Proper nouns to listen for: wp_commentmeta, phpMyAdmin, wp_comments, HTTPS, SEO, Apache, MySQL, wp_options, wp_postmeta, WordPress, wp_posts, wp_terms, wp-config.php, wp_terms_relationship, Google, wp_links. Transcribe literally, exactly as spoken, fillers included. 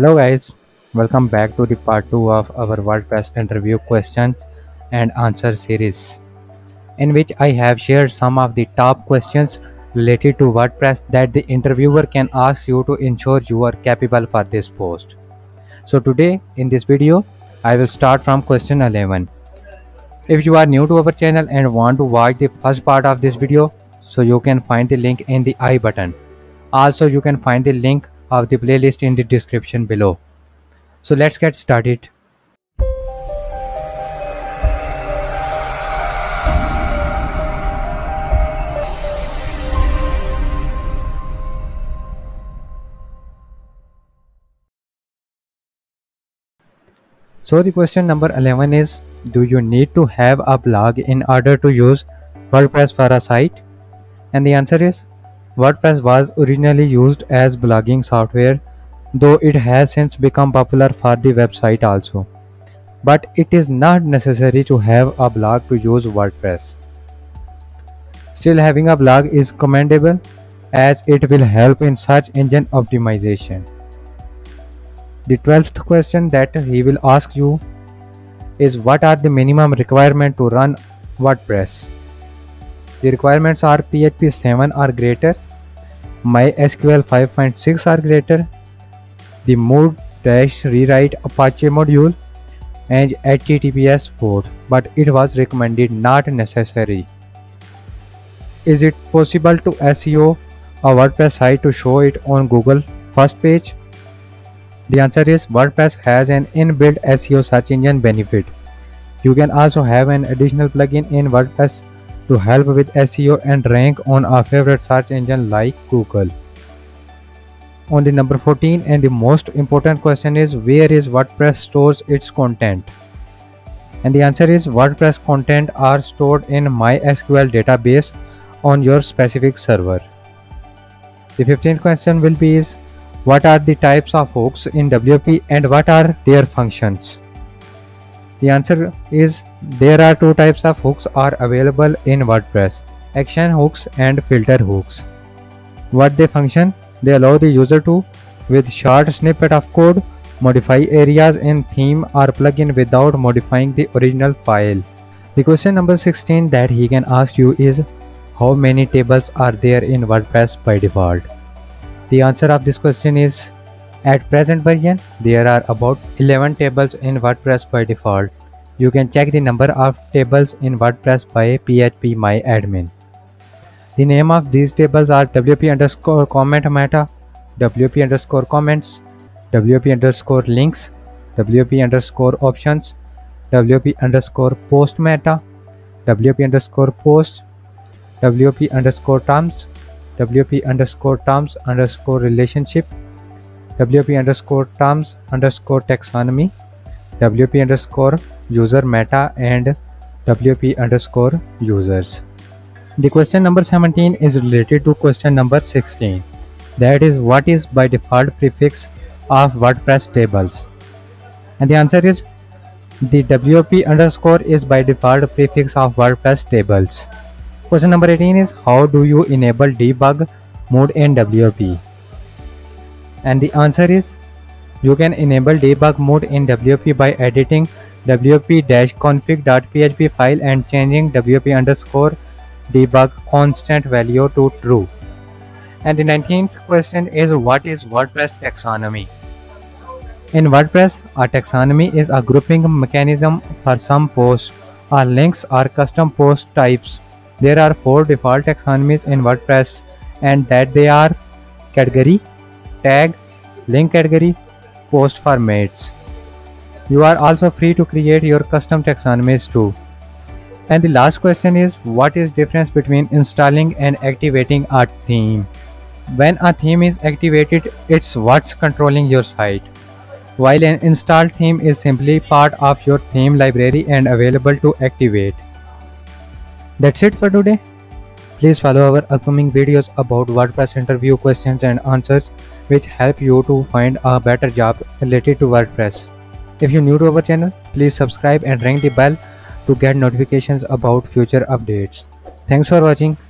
Hello guys, welcome back to the part two of our WordPress interview questions and answer series, in which I have shared some of the top questions related to WordPress that the interviewer can ask you to ensure you are capable for this post. So today in this video I will start from question eleven. If you are new to our channel and want to watch the first part of this video, so you can find the link in the I button. Also you can find the link of the playlist in the description below. So let's get started. So the question number eleven is, do you need to have a blog in order to use WordPress for a site? And the answer is, WordPress was originally used as blogging software, though it has since become popular for the website also. But it is not necessary to have a blog to use WordPress. Still, having a blog is commendable as it will help in search engine optimization. The twelfth question that he will ask you is, what are the minimum requirements to run WordPress? The requirements are P H P seven or greater, MySQL five point six or greater, the mod-rewrite Apache module, and H T T P S four, but it was recommended not necessary. Is it possible to S E O a WordPress site to show it on Google first page? The answer is, WordPress has an inbuilt S E O search engine benefit. You can also have an additional plugin in WordPress to help with S E O and rank on a favorite search engine like Google. On the number fourteen and the most important question is, where is WordPress stores its content? And the answer is, WordPress content are stored in MySQL database on your specific server. The fifteenth question will be is, what are the types of hooks in W P and what are their functions? The answer is, there are two types of hooks are available in WordPress, action hooks and filter hooks. What they function? They allow the user to, with short snippet of code, modify areas in theme or plugin without modifying the original file. The question number sixteen that he can ask you is, how many tables are there in WordPress by default? The answer of this question is, at present version, there are about eleven tables in WordPress by default. You can check the number of tables in WordPress by phpMyAdmin. The name of these tables are wp_commentmeta, wp_comments, wp_links, wp_options, wp_postmeta, wp_posts, wp_terms, wp_terms_relationship, wp_terms_taxonomy, wp_user_meta, and wp_users. The question number seventeen is related to question number sixteen, that is, what is by default prefix of WordPress tables? And the answer is, the wp underscore is by default prefix of WordPress tables. Question number eighteen is, how do you enable debug mode in W P? And the answer is, you can enable debug mode in W P by editing wp-config.php file and changing wp underscore debug constant value to true. And the nineteenth question is, what is WordPress taxonomy? In WordPress, a taxonomy is a grouping mechanism for some posts or links or custom post types. There are four default taxonomies in WordPress, and that they are category, tag, link category, post formats. You are also free to create your custom taxonomies too. And the last question is, what is difference between installing and activating a theme? When a theme is activated, it's what's controlling your site, while an installed theme is simply part of your theme library and available to activate. That's it for today. Please follow our upcoming videos about WordPress interview questions and answers, which help you to find a better job related to WordPress. If you're new to our channel, please subscribe and ring the bell to get notifications about future updates. Thanks for watching.